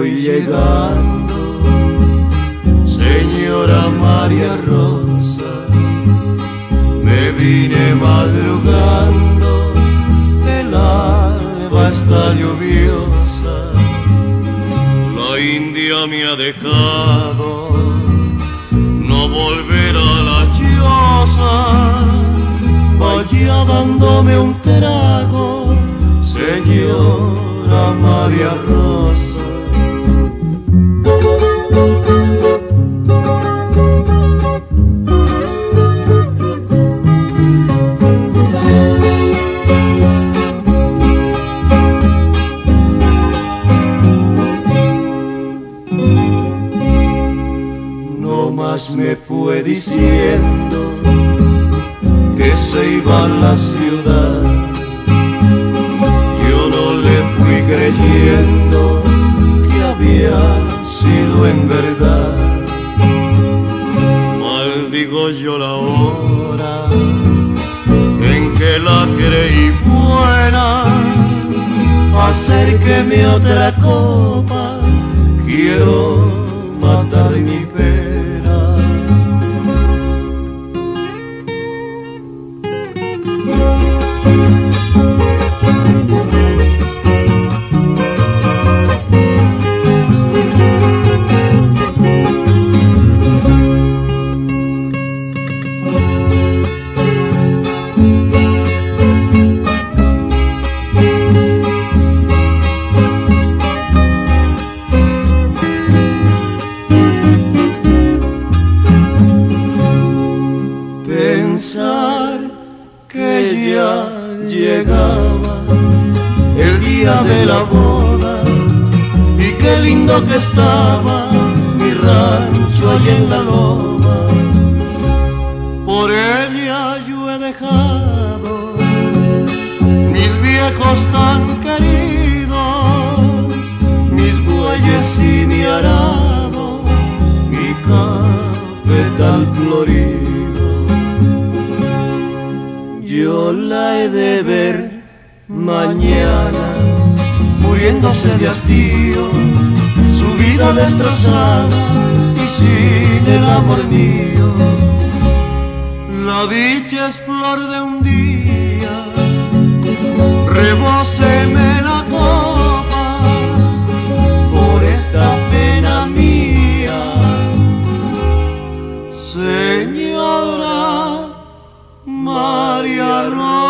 voy llegando, señora Maria Rosa. Me vine madrugando, el alba está lluviosa. La India me ha dejado, no volverá a la choza. Vaya dándome un trago, señora Maria Rosa. No más me fue diciendo que se iba a la ciudad. Yo no le fui creyendo que había sido en verdad. Maldigo yo la hora en que la creí buena. Acérqueme otra copa, quiero matar mi pena. Pensar que ya llegaba el día de la boda, y qué lindo que estaba mi rancho allá en la loma. Por ella yo he dejado mis viejos tan queridos, mis bueyes y mi arado, mi cafetal florido. Yo la he de ver mañana, muriéndose de hastío, su vida destrozada y sin el amor mío. La dicha es flor de un día, rebóseme la copa por esta pena mía, señora Maria Rosa.